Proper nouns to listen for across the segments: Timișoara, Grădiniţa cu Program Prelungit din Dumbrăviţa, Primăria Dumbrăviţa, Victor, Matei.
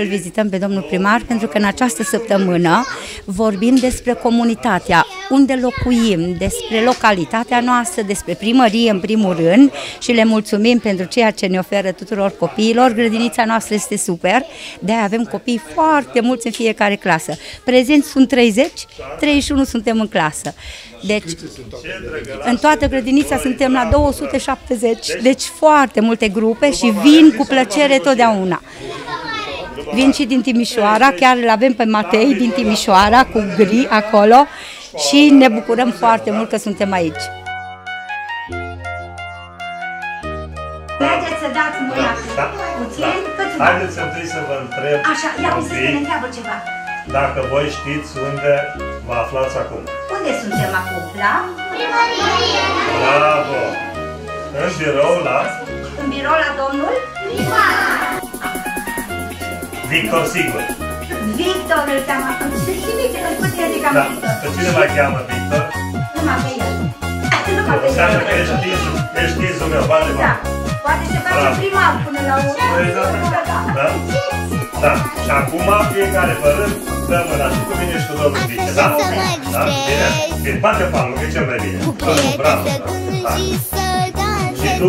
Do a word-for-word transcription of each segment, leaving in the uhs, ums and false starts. îl vizităm pe domnul primar, pentru că în această săptămână vorbim despre comunitatea, unde locuim, despre localitatea noastră, despre primărie în primul rând, și le mulțumim pentru ceea ce ne oferă tuturor copiilor. Grădinița noastră este super, de-aia avem copii foarte mulți în fiecare clasă. Prezenți sunt treizeci, treizeci și unu suntem în clasă. Deci, în toată grădinița suntem la două sute șaptezeci, deci foarte multe grupe și vin cu plăcere totdeauna. Vin și din Timișoara, chiar îl avem pe Matei din Timișoara, cu gri acolo, și ne bucurăm foarte mult că suntem aici. Haideți să dați mâna puțin, câțiva. Haideți întâi să vă întreb. Așa, ia să ne întreabă ceva. Dacă voi știți unde vă aflați acum. Unde suntem acum? La primărie. Bravo! În birou la? În birou la domnul primar. Victor, sigur. Victor îl cheamă. Să-l trimite, îl puteți adică am Victor. Pe cine mai cheamă Victor? Numai pe el. Înseamnă că ești izul meu, vale, mă. Poate se face primar până la urmă. Da? Da. Și acum fiecare vă rând, dă mâna și cu mine și cu domnul Victor. Da? Da? Bine? Bine, bate palmul, că e cel mai bine. Bravo. Și tu,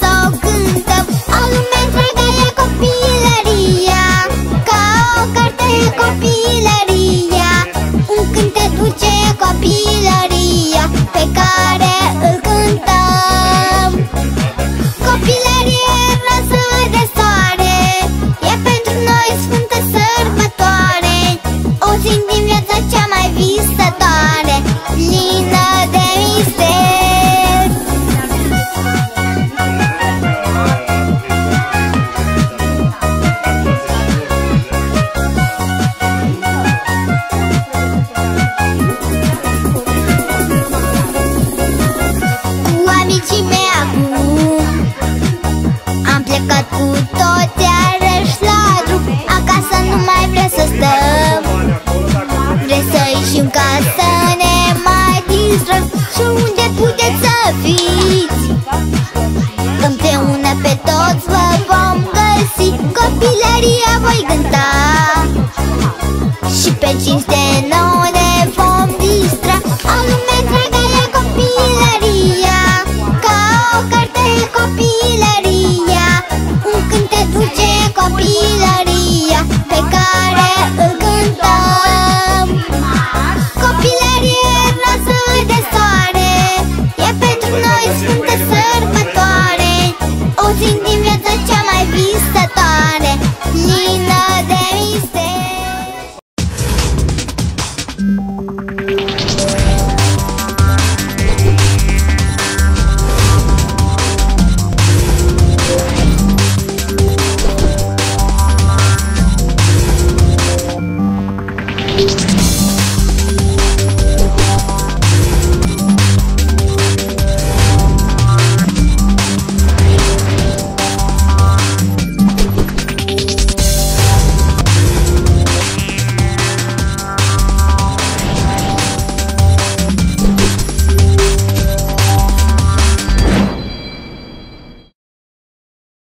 să o cântăm. O lume întreagă e copilăria, ca o carte e copilăria, un cântec dulce e copilăria, pe care îl cântăm. Copilăria e rază de soare, e pentru noi sfântă sărbătoare, o zi din viața cea mai visătoare, plină de mister. Cu amicii mei acum am plecat cu toți iarăși la drum, acasă nu mai vrem să stăm, vrem să ieșim ca să ne mai distrăm. Și unde puteți să fiți, împreună pe toți vă vom găsi, copilăria voi cânta și pe cinste nouă ne vom distra. O lume întreagă e copilăria, ca o carte e copilăria, un cântec dulce e copilăria, pe care îl cântăm. Copilăria e rază de soare, e pentru noi sfântă sărbătoare, o zi